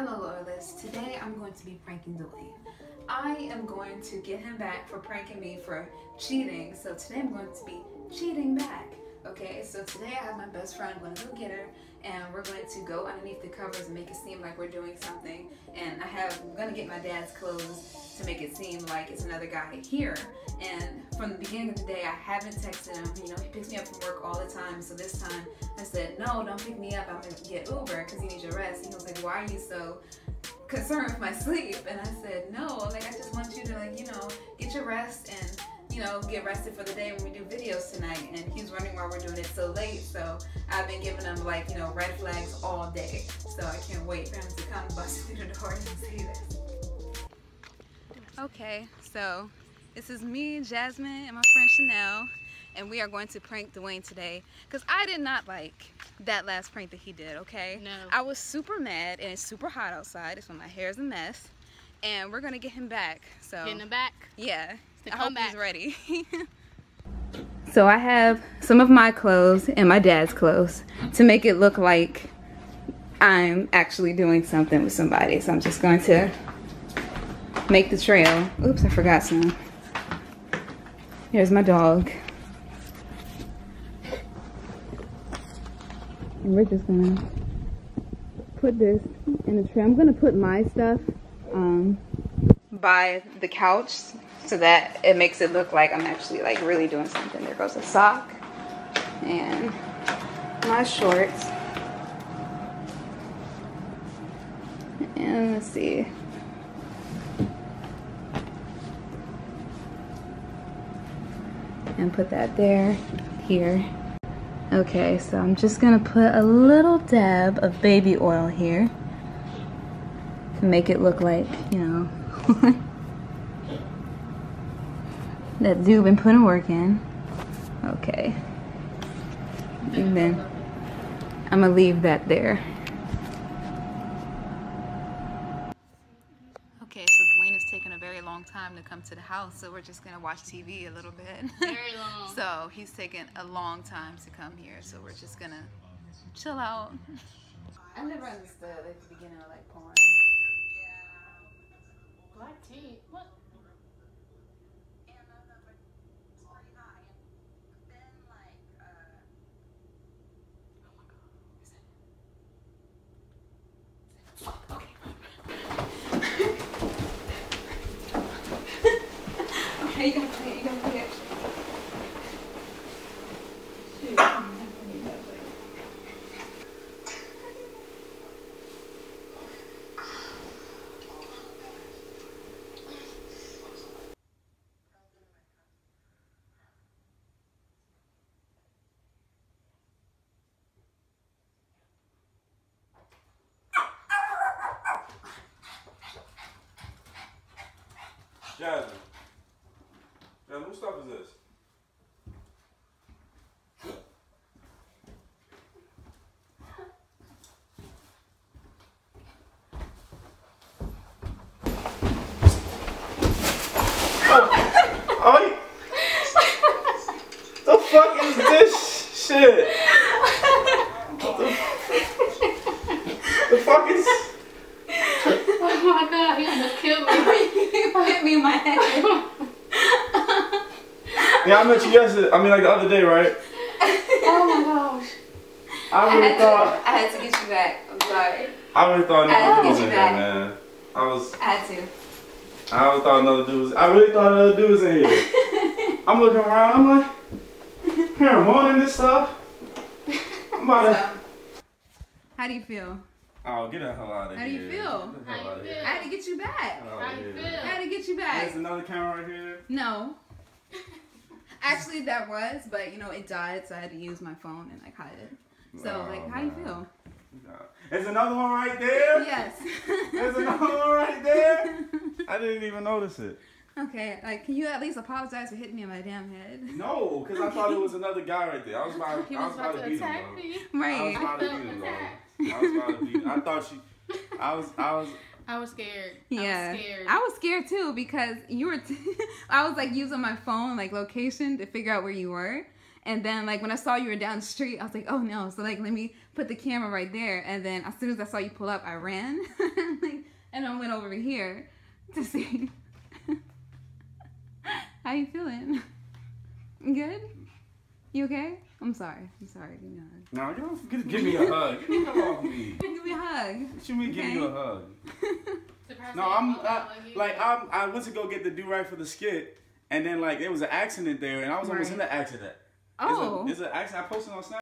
Hello Loyalists. Today I'm going to be pranking Dwayne. I am going to get him back for pranking me for cheating. So today I'm going to be cheating back. Okay, so today I have my best friend. I'm going to go get her and we're going to go underneath the covers and make it seem like we're doing something. And I'm going to get my dad's clothes to make it seem like it's another guy here. And from the beginning of the day, I haven't texted him. You know, he picks me up from work all the time. So this time I said, no, don't pick me up. I'm going to get Uber because you need your rest. And he was like, why are you so concerned with my sleep? And I said, no, like, I just want you to, like, you know, get your rest and, you know, get rested for the day when we do videos tonight. And he's wondering why we're doing it so late. So I've been giving him, like, you know, red flags all day. So I can't wait for him to come bust through the door and see this. Okay, so this is me, Jasmine, and my friend Chanel, and we are going to prank Dwayne today because I did not like that last prank that he did. Okay, no, I was super mad, and it's super hot outside. It's when my hair is a mess, and we're gonna get him back. So getting him back, yeah. I hope he's ready. So I have some of my clothes and my dad's clothes to make it look like I'm actually doing something with somebody. So I'm just going to make the trail. Oops, I forgot some. Here's my dog. And we're just gonna put this in the trail. I'm gonna put my stuff by the couch, so that it makes it look like I'm actually, like, really doing something. There goes a sock and my shorts. And let's see. And put that there, here. Okay, so I'm just gonna put a little dab of baby oil here to make it look like, you know, that dude been putting work in. Okay. And then I'm gonna leave that there. Okay, so Dwayne is taking a very long time to come to the house, so we're just gonna watch TV a little bit. Very long. So he's taking a long time to come here, so we're just gonna chill out. I never understood at the beginning of, like, porn. Black tea? What? Jasmine, what stuff is this? Oh, the fuck is this shit? The fuck is? Oh my god, you're gonna kill me. You hit me in my head. Yeah, I met you yesterday. I mean, like, the other day, right? Oh my gosh. I had to get you back. I'm sorry. I really thought another dude was in here, man. I really thought another dude was in here. I'm looking around. I'm like, here, wanting this stuff. I'm about to. How do you feel? Oh, get the hell out of here. How do you feel? How do you feel? I had to get you back. How do you feel? I had to get you back. There's another camera right here? No. Actually, that was, but, you know, it died, so I had to use my phone and, like, hide it. So, oh, like, how do you feel? No. There's another one right there? Yes. There's another one right there? I didn't even notice it. Okay, like, can you at least apologize for hitting me in my damn head? No, because I thought it was another guy right there. I was about to beat him, though. Right. I was about to beat him, though. I was about to beat him. I thought she... I was scared. Yeah. I was scared. I was scared, too, because you were... I was, like, using my phone, like, location to figure out where you were. And then, like, when I saw you were down the street, I was like, oh, no. So, like, let me put the camera right there. And then as soon as I saw you pull up, I ran. Like, and I went over here to see. How you feeling? Good? You okay? I'm sorry. I'm sorry. Give me a hug. No, don't give me a hug. Get the hell off me. Give me a hug. What you mean, okay? Give you a hug? No, I went to go get the do-right for the skit. And then, like, there was an accident there. And I was almost in the accident. Oh. There's an accident. I posted on Snapchat.